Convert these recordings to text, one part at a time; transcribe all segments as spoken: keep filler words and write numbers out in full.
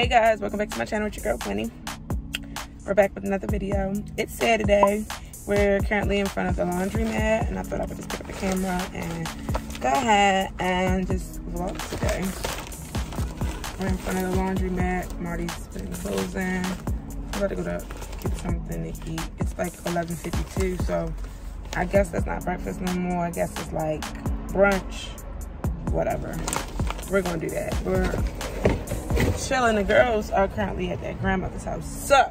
Hey guys, welcome back to my channel. It's your girl Gwennie. We're back with another video. It's Saturday. We're currently in front of the laundromat, and I thought I would just pick up the camera and go ahead and just vlog today. We're in front of the laundromat. Marty's putting the clothes in. I'm about to go to get something to eat. It's like eleven fifty-two, so I guess that's not breakfast no more. I guess it's like brunch, whatever. We're gonna do that. We're chilling. The girls are currently at their grandmother's house, so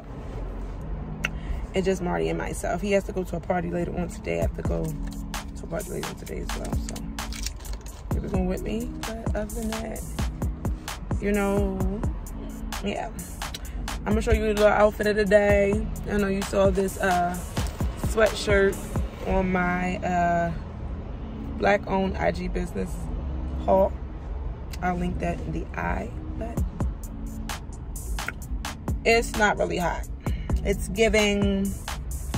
it's just Marty and myself. He has to go to a party later on today. I have to go to a party later on today as well, so you're just going with me. But other than that, you know, yeah, I'm gonna show you the little outfit of the day. I know you saw this uh sweatshirt on my uh black owned I G business haul. I'll link that in the eye. But it's not really hot. It's giving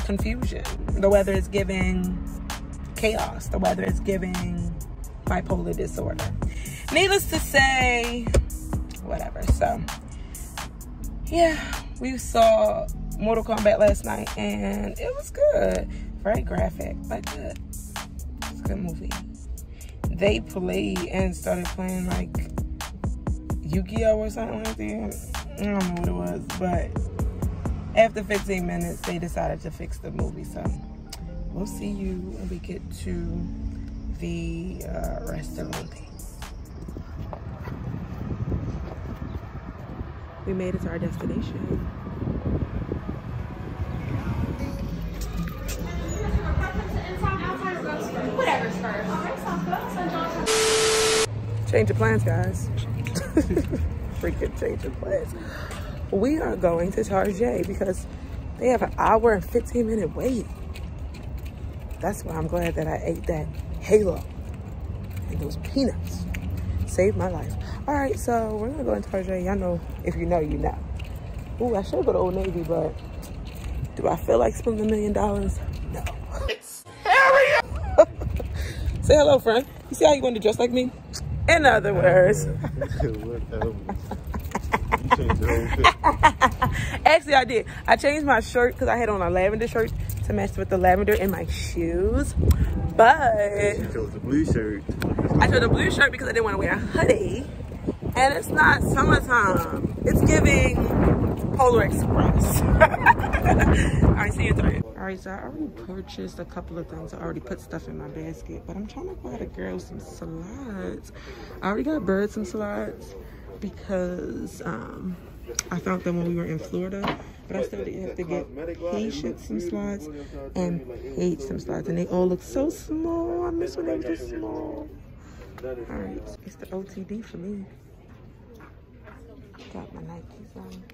confusion. The weather is giving chaos. The weather is giving bipolar disorder. Needless to say, whatever. So yeah, we saw Mortal Kombat last night and it was good. Very graphic, but good. It's a good movie. They played and started playing like Yu-Gi-Oh or something like that. I don't know what it was, but after fifteen minutes, they decided to fix the movie. So we'll see you when we get to the uh, restaurant. We made it to our destination. Whatever's first. Change of plans, guys. Freaking change of plans. We are going to Target because they have an hour and fifteen minute wait. That's why I'm glad that I ate that halo and those peanuts. Saved my life. All right, so we're gonna go in Target. Y'all know, if you know, you know. Ooh, I should go to Old Navy, but do I feel like spending a million dollars? No. It's scary. Say hello, friend. You see how you want to dress like me? In other words, actually I did. I changed my shirt because I had on a lavender shirt to match with the lavender in my shoes. But she chose the blue shirt. I chose the blue shirt because I didn't want to wear a hoodie, and it's not summertime. It's giving Polar Express. All right, see you three. All right, so I already purchased a couple of things. I already put stuff in my basket, but I'm trying to buy the girls some salads. I already got Bird some salads because um, I found them when we were in Florida, but I still didn't have to get Patience some salads and Paige some salads, and they all look so small. I miss when they were just small. All right, it's the O T D for me. Got my Nikes on.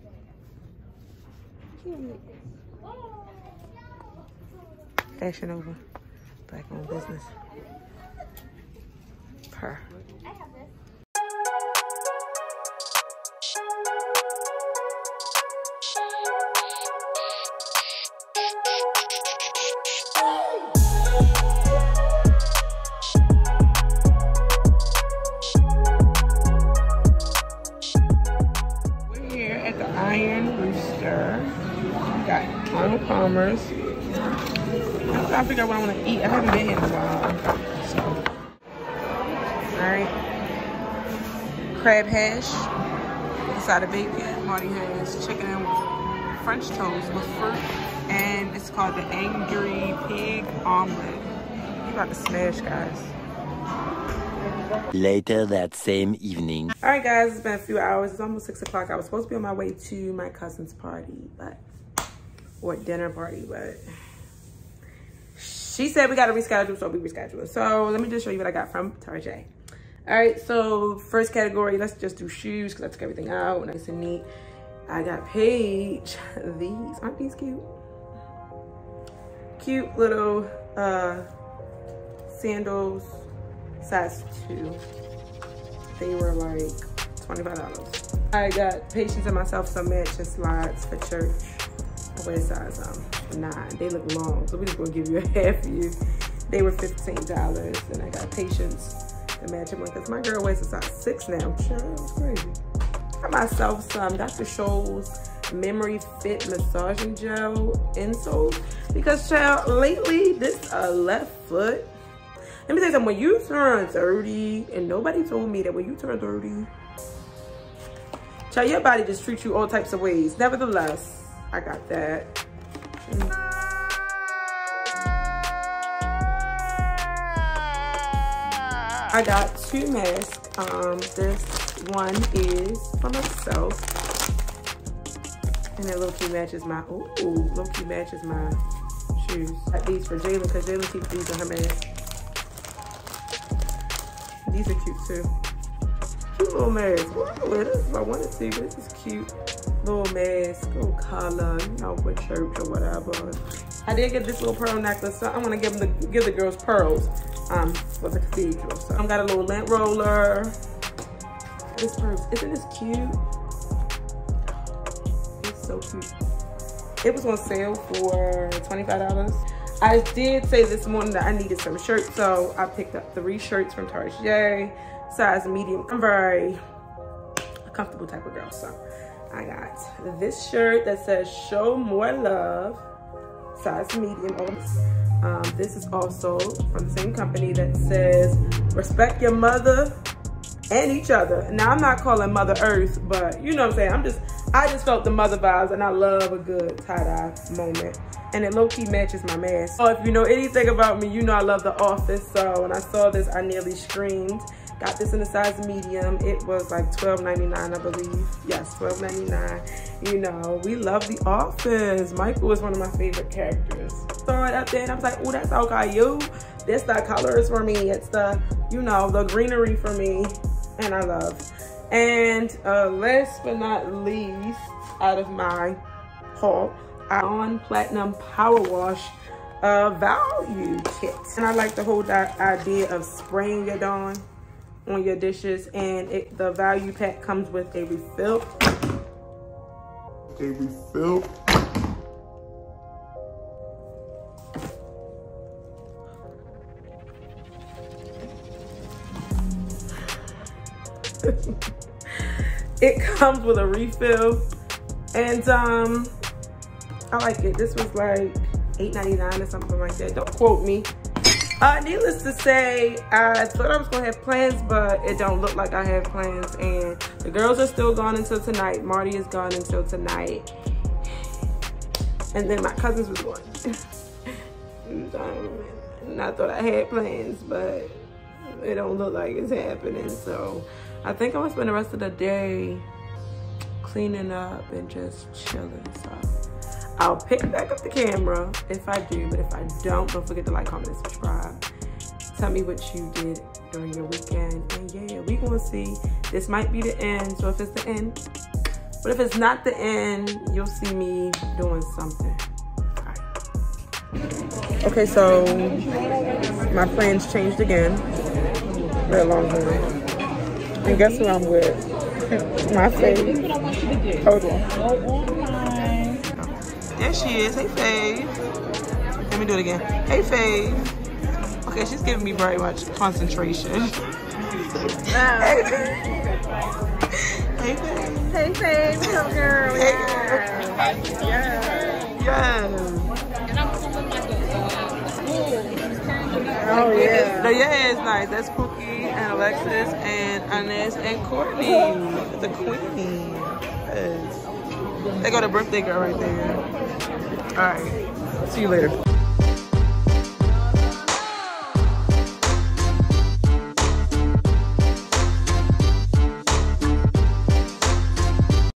Cute. Fashion over. Black on business. Per. We're here at the Iron Rooster. We got Arnold Palmer's. I'm trying to figure out what I want to eat. I haven't been here in a while. So. Alright. Crab hash. Side of bacon. Marty has chicken and French toast with fruit. And it's called the Angry Pig Omelette. You about to smash, guys. Later that same evening. Alright, guys. It's been a few hours. It's almost six o'clock. I was supposed to be on my way to my cousin's party, but... or dinner party, but... she said we gotta reschedule, so we reschedule. So let me just show you what I got from Target. All right, so first category, let's just do shoes because I took everything out, nice and neat. I got Paige these. Aren't these cute? Cute little uh, sandals, size two. They were like twenty-five dollars. I got Patience and myself some matching slides for church. I wear size um, nine. They look long, so we just gonna give you a half view. They were fifteen dollars, and I got Patience to match them with. Cause my girl wears a size six now. Child, it's crazy. I got myself some Doctor Scholl's memory fit massaging gel insoles, because child, lately this uh, left foot, let me tell you something, when you turn thirty, and nobody told me that when you turn thirty, child, your body just treats you all types of ways. Nevertheless, I got that. Mm. I got two masks. Um, this one is for myself, and it low-key matches my, ooh, low-key matches my shoes. I got these for Jalen, because Jalen keeps these on her mask. These are cute too. Cute little mask. Ooh, this is what I wanted to, but this is cute. Little mask, little collar, you know, with church or whatever. I did get this little pearl necklace, so I'm gonna give them the, give the girls pearls. Um, for the cathedral. So I got a little lint roller. This purse, isn't this cute? It's so cute. It was on sale for twenty-five dollars. I did say this morning that I needed some shirts, so I picked up three shirts from Target, size medium. I'm very a comfortable type of girl, so I got this shirt that says "Show More Love," size medium. Um, this is also from the same company that says "Respect your mother and each other." Now I'm not calling Mother Earth, but you know what I'm saying. I'm just, I just felt the mother vibes, and I love a good tie-dye moment. And it low-key matches my mask. Oh, if you know anything about me, you know I love The Office. So when I saw this, I nearly screamed. Got this in the size medium. It was like twelve ninety-nine, I believe. Yes, twelve ninety-nine. You know, we love The Office. Michael is one of my favorite characters. Throw it up there and I was like, oh, that's okay, you. This, the color is for me. It's the, you know, the greenery for me. And I love. And uh, last but not least, out of my haul, on Platinum Power Wash uh, Value Kit. And I like the whole idea of spraying it on. on your dishes, and it, the value pack comes with a refill. A refill. It comes with a refill, and um, I like it. This was like eight ninety-nine or something like that. Don't quote me. Uh, needless to say, I thought I was gonna have plans, but it don't look like I have plans, and the girls are still gone until tonight. Marty is gone until tonight, and then my cousins was gone. And I thought I had plans, but it don't look like it's happening, so I think I'm gonna spend the rest of the day cleaning up and just chilling, so. I'll pick back up the camera if I do, but if I don't, don't forget to like, comment, and subscribe. Tell me what you did during your weekend. And yeah, we gonna see. This might be the end, so if it's the end, but if it's not the end, you'll see me doing something. All right. Okay, so my plans changed again. They're long gone. And guess who I'm with? My Faye. Hold on. There she is. Hey, Faye. Let me do it again. Hey, Faye. Okay, she's giving me very much concentration. No. Hey, Faye. Hey, Faye. What's up, girl? Hey. Yeah. Yeah. And I'm from Michael. Oh, yeah. No, yeah, it's nice. That's Pookie and Alexis and Anis and Courtney. The queen. Yes. They got a birthday girl right there. All right, see you later.